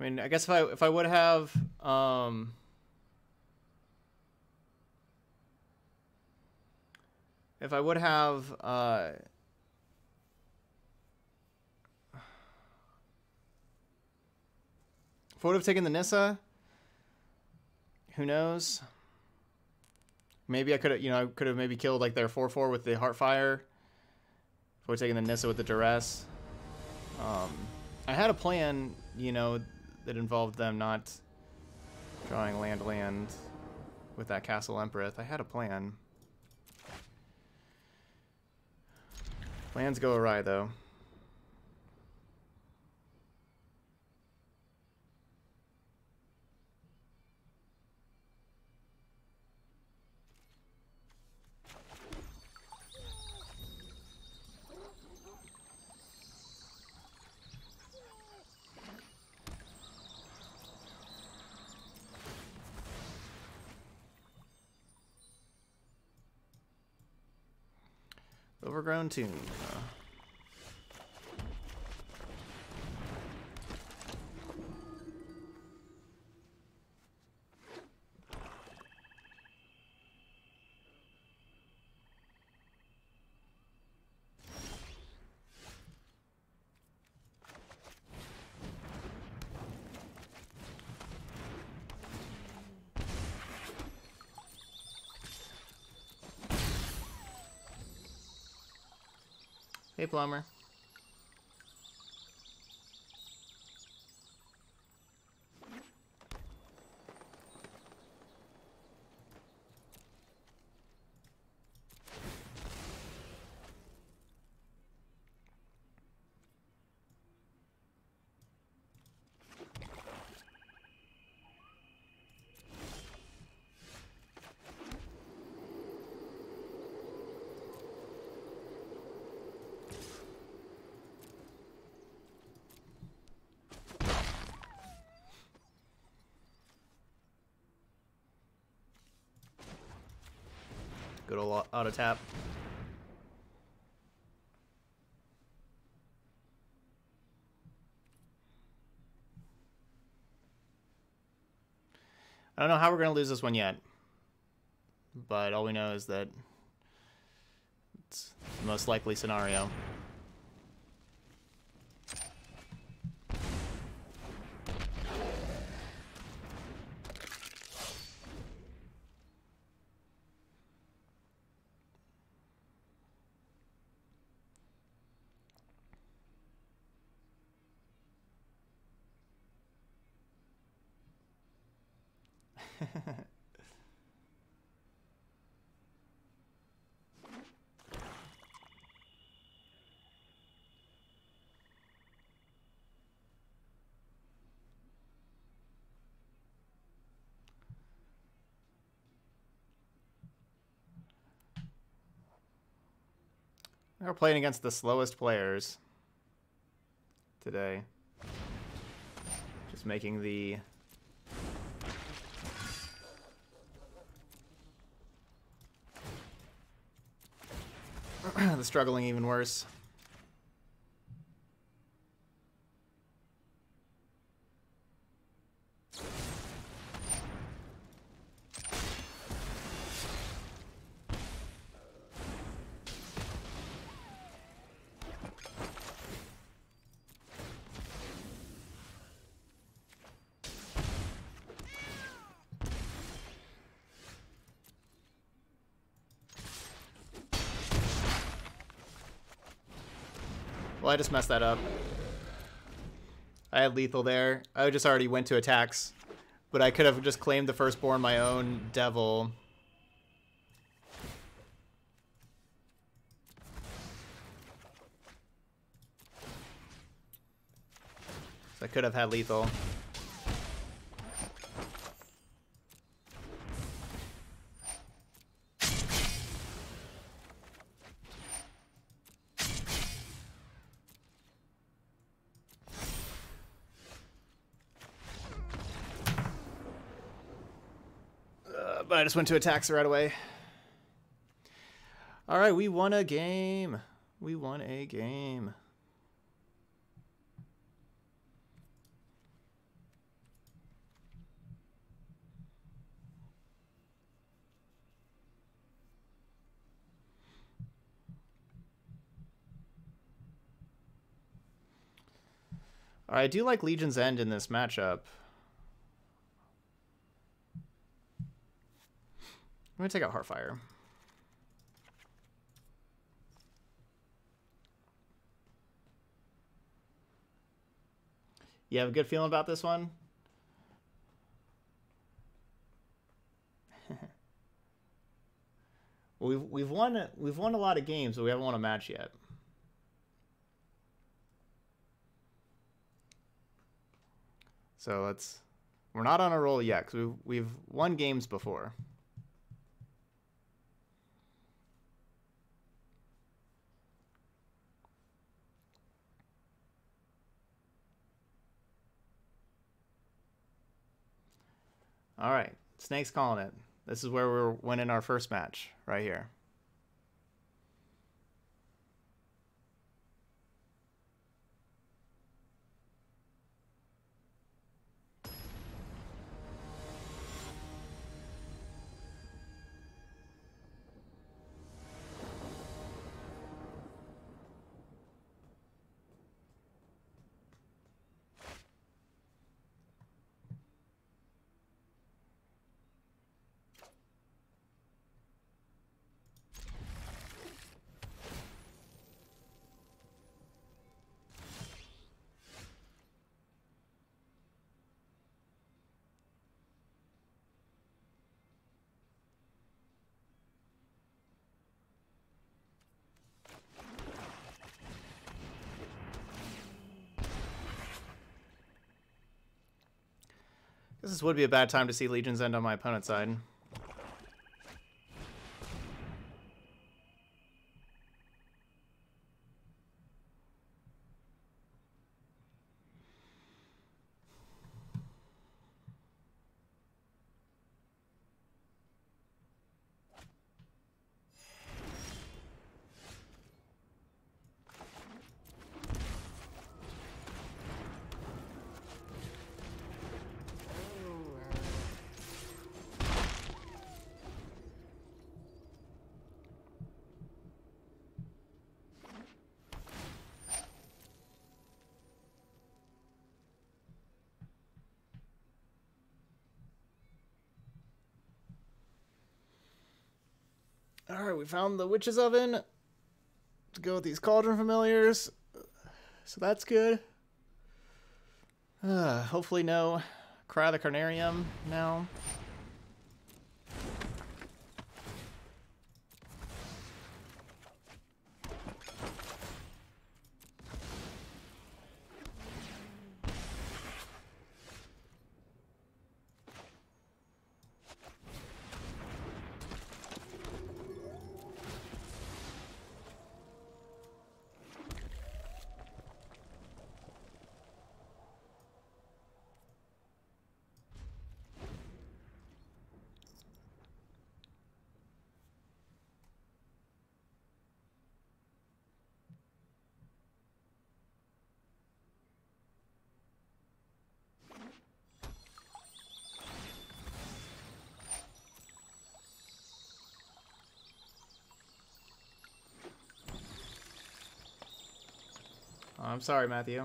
I mean, I guess if I would have if I would have taken the Nissa, who knows? Maybe I could have, you know, I could have maybe killed like their 4/4 with the Heartfire. If I would have taken the Nissa with the Duress, I had a plan, you know, that involved them not drawing land with that Castle Embereth. I had a plan. Plans go awry, though. Overgrown Tomb. Hey, Plumber. Good old auto tap. I don't know how we're going to lose this one yet, but all we know is that it's the most likely scenario. We're playing against the slowest players today. Just making the the struggling even worse. Well, I just messed that up. I had lethal there. I just already went to attacks. But I could have just claimed the Firstborn, my own devil. So I could have had lethal. I just went to attacks right away. All right, we won a game. We won a game. All right, I do like Legion's End in this matchup. I'm going to take out Heartfire. You have a good feeling about this one? We've won a lot of games, but we haven't won a match yet. So we're not on a roll yet, because we've won games before. All right, Snake's calling it. This is where we're winning our first match, right here. This would be a bad time to see Legion's End on my opponent's side. Alright, we found the Witch's Oven to go with these Cauldron Familiars, so that's good. Hopefully no Cry of the Carnarium now. I'm sorry, Matthew.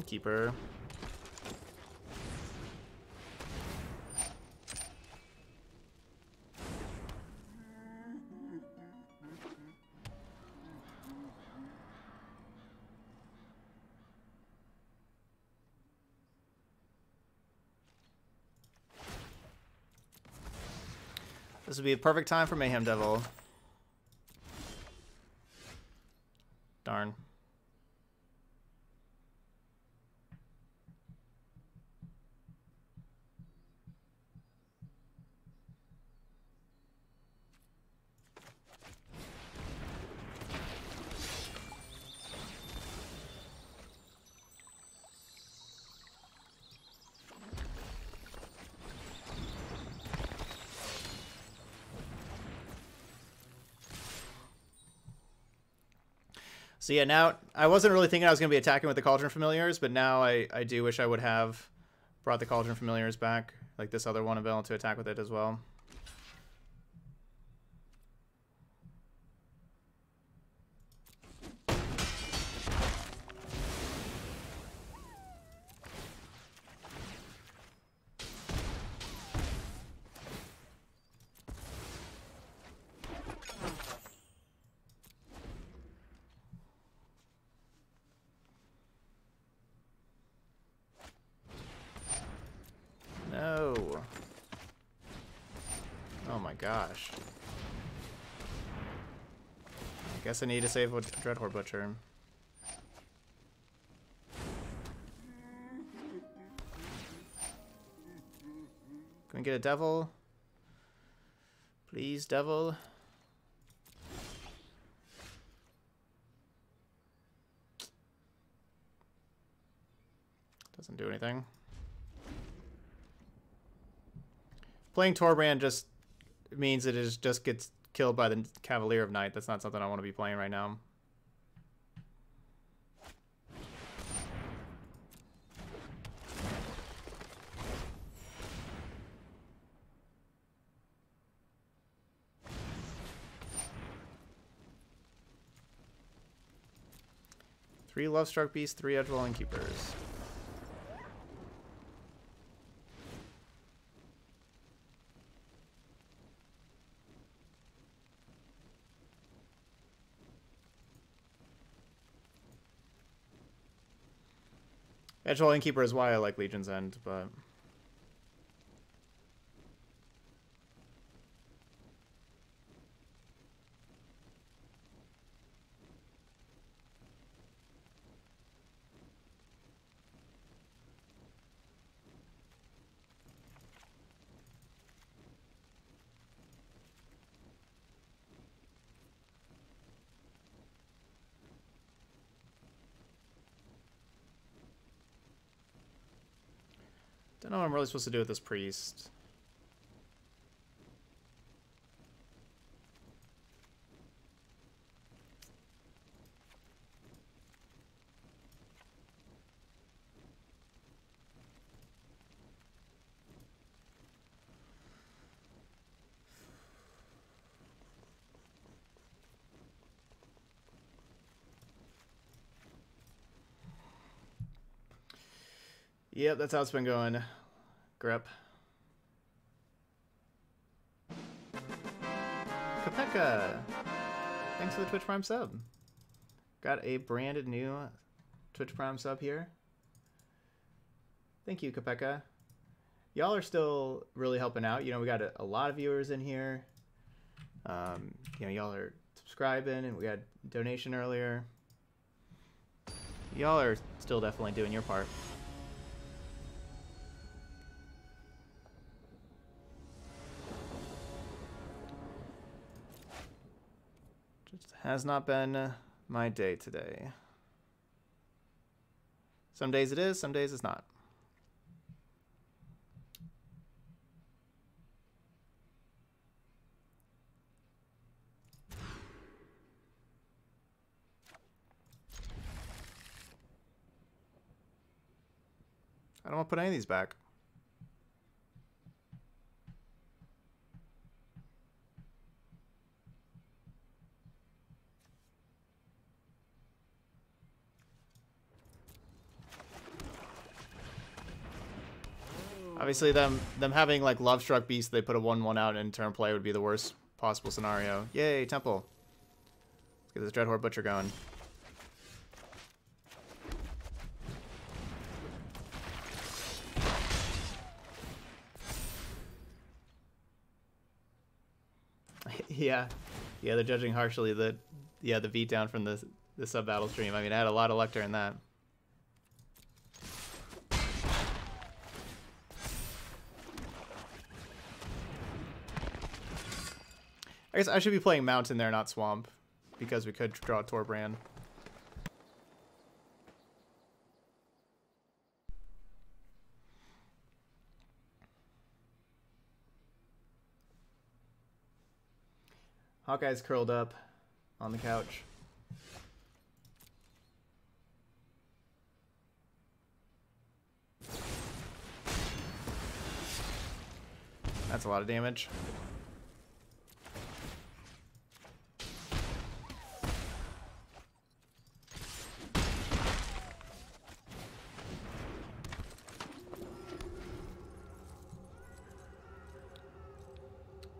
and Keeper. This would be a perfect time for Mayhem Devil. Darn. So yeah, now I wasn't really thinking I was going to be attacking with the Cauldron Familiars, but now I do wish I would have brought the Cauldron Familiars back, like this other one, and been able to attack with it as well. Gosh. I guess I need to save with Dreadhorde Butcher. Can we get a devil? Please, devil. Doesn't do anything. Playing Torbran just means it is just gets killed by the Cavalier of Night. That's not something I want to be playing right now. Three Lovestruck Beasts, three Edge-Rolling Keepers. Edge-Rolling Keeper is why I like Legion's End, but... Don't know what I'm really supposed to do with this priest. Yep, that's how it's been going. Grip. Kopeka! Thanks for the Twitch Prime sub. Got a branded new Twitch Prime sub here. Thank you, Kopeka. Y'all are still really helping out. You know, we got a lot of viewers in here. You know, y'all are subscribing, and we got a donation earlier. Y'all are still definitely doing your part. Has not been my day today. Some days it is, some days it's not. I don't want to put any of these back. Obviously, them having like Lovestruck Beast, they put a 1/1 out in turn play would be the worst possible scenario. Yay, Temple. Let's get this Dreadhorde Butcher going. Yeah, they're judging harshly the beat down from the sub battle stream. I mean, I had a lot of luck during that. I guess I should be playing Mountain there, not Swamp, because we could draw Torbran. Hawkeye's curled up on the couch. That's a lot of damage.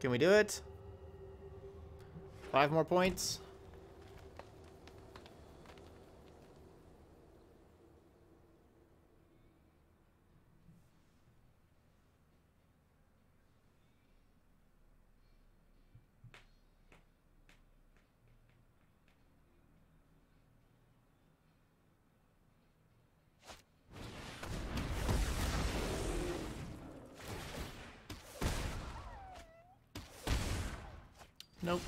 Can we do it? 5 more points. Nope.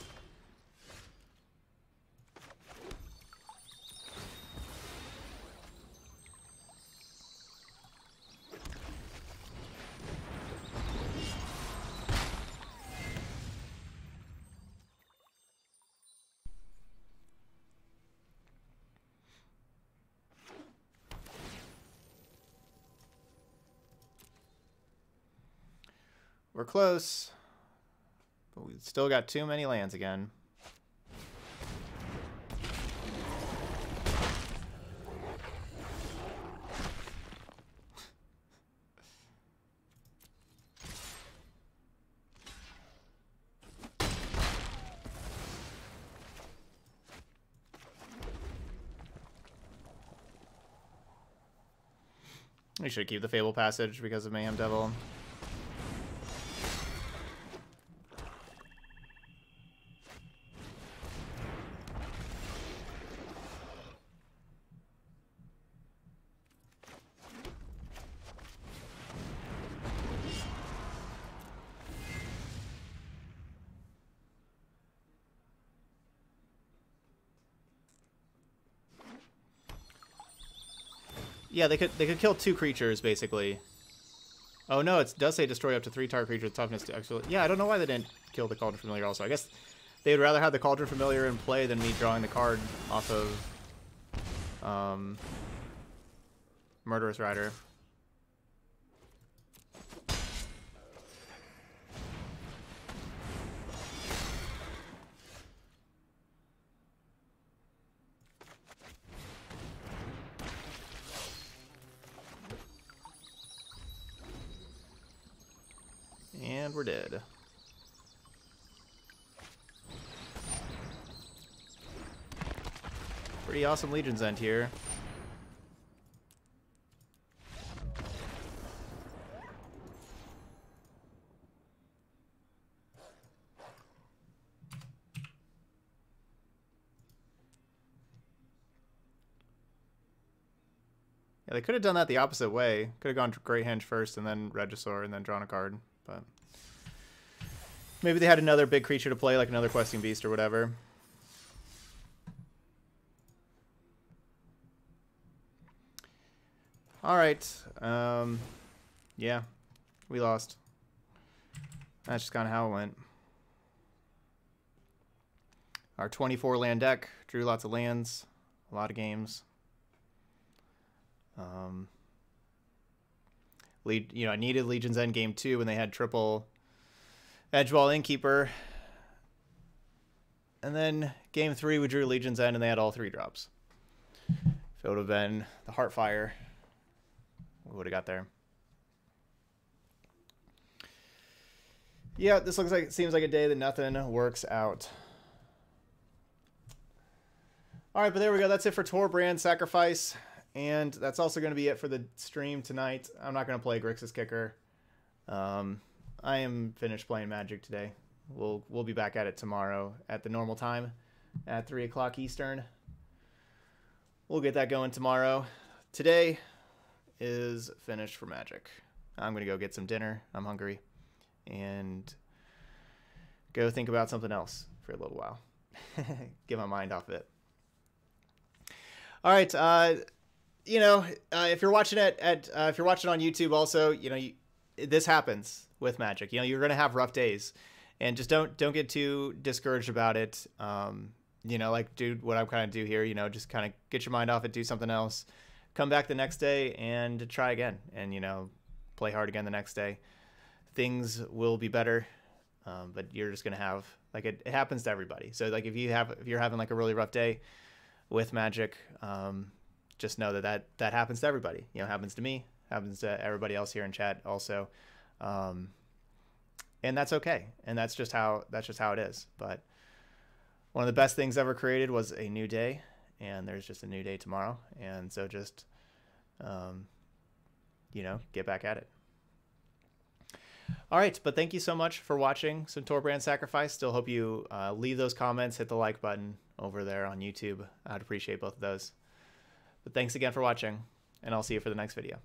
We're close, but we still got too many lands again. We should keep the Fable Passage because of Mayhem Devil. Yeah, they could kill 2 creatures basically. Oh no, it does say destroy up to 3 target creatures with toughness to extra. Yeah, I don't know why they didn't kill the Cauldron Familiar also. I guess they would rather have the Cauldron Familiar in play than me drawing the card off of Murderous Rider. And we're dead. Pretty awesome Legion's End here. Yeah, they could have done that the opposite way. Could have gone Great Henge first and then Regisaur and then drawn a card, but maybe they had another big creature to play, like another Questing Beast or whatever. All right. Yeah, we lost. That's just kind of how it went. Our 24 land deck drew lots of lands, a lot of games. You know, I needed Legion's End game 2 when they had triple Edgewall Innkeeper. And then game 3, we drew Legion's End, and they had all 3 drops. If it would have been the Heartfire, we would have got there. Yeah, this looks like, it seems like a day that nothing works out. All right, but there we go. That's it for Torbran Sacrifice. And that's also going to be it for the stream tonight. I'm not going to play Grixis Kicker. I am finished playing Magic today. We'll be back at it tomorrow at the normal time at 3 o'clock Eastern. We'll get that going tomorrow. Today is finished for Magic. I'm going to go get some dinner. I'm hungry. And go think about something else for a little while. Get my mind off it. All right. You know, if you're watching it if you're watching on YouTube, also, you know, this happens with Magic. You know, you're going to have rough days, and just don't get too discouraged about it. You know, like, dude, what I'm kind of do here, you know, just kind of get your mind off it, do something else, come back the next day and try again, and, you know, play hard again the next day. Things will be better, but you're just gonna have, like, it happens to everybody. So, like, if you're having like a really rough day with Magic, just know that happens to everybody. You know, happens to me, happens to everybody else here in chat also, and that's okay. And that's just how it is. But one of the best things ever created was a new day, and there's just a new day tomorrow. And so just, you know, get back at it. All right, but thank you so much for watching some Torbran Sacrifice. Still hope you leave those comments, hit the like button over there on YouTube. I'd appreciate both of those. But thanks again for watching, and I'll see you for the next video.